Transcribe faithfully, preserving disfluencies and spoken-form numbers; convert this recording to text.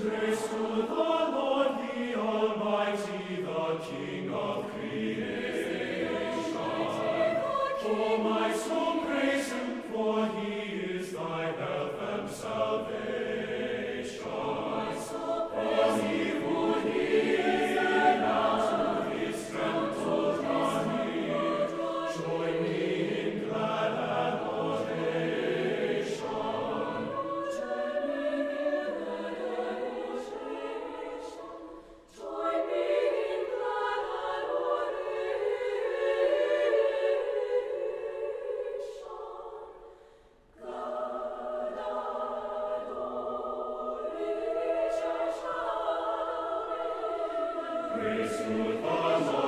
Praise to the Lord, the Almighty, the King of creation. O my soul, praise Him, for He is thy help and salvation. For He who is and out of His strength to draw near, join me in glad praise to the Lord.